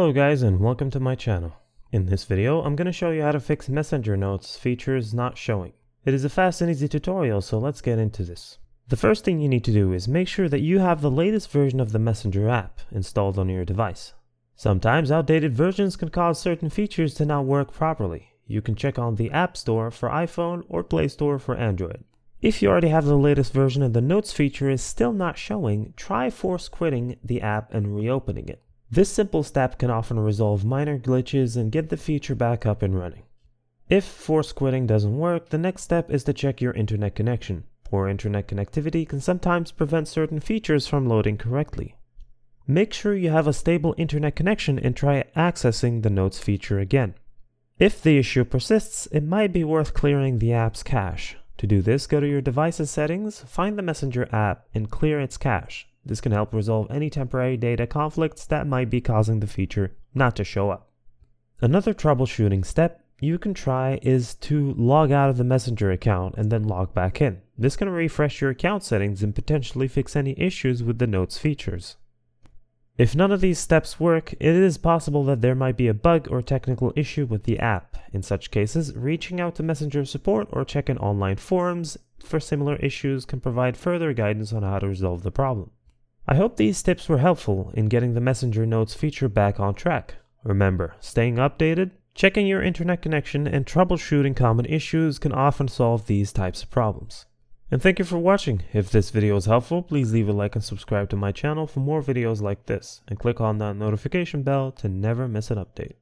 Hello guys, and welcome to my channel. In this video I'm going to show you how to fix Messenger Notes features not showing. It is a fast and easy tutorial, so let's get into this. The first thing you need to do is make sure that you have the latest version of the Messenger app installed on your device. Sometimes outdated versions can cause certain features to not work properly. You can check on the App Store for iPhone or Play Store for Android. If you already have the latest version and the Notes feature is still not showing, try force quitting the app and reopening it. This simple step can often resolve minor glitches and get the feature back up and running. If force quitting doesn't work, the next step is to check your internet connection. Poor internet connectivity can sometimes prevent certain features from loading correctly. Make sure you have a stable internet connection and try accessing the Notes feature again. If the issue persists, it might be worth clearing the app's cache. To do this, go to your device's settings, find the Messenger app, and clear its cache. This can help resolve any temporary data conflicts that might be causing the feature not to show up. Another troubleshooting step you can try is to log out of the Messenger account and then log back in. This can refresh your account settings and potentially fix any issues with the Notes features. If none of these steps work, it is possible that there might be a bug or technical issue with the app. In such cases, reaching out to Messenger support or checking online forums for similar issues can provide further guidance on how to resolve the problem. I hope these tips were helpful in getting the Messenger Notes feature back on track. Remember, staying updated, checking your internet connection, and troubleshooting common issues can often solve these types of problems. And thank you for watching. If this video is helpful, please leave a like and subscribe to my channel for more videos like this, and click on that notification bell to never miss an update.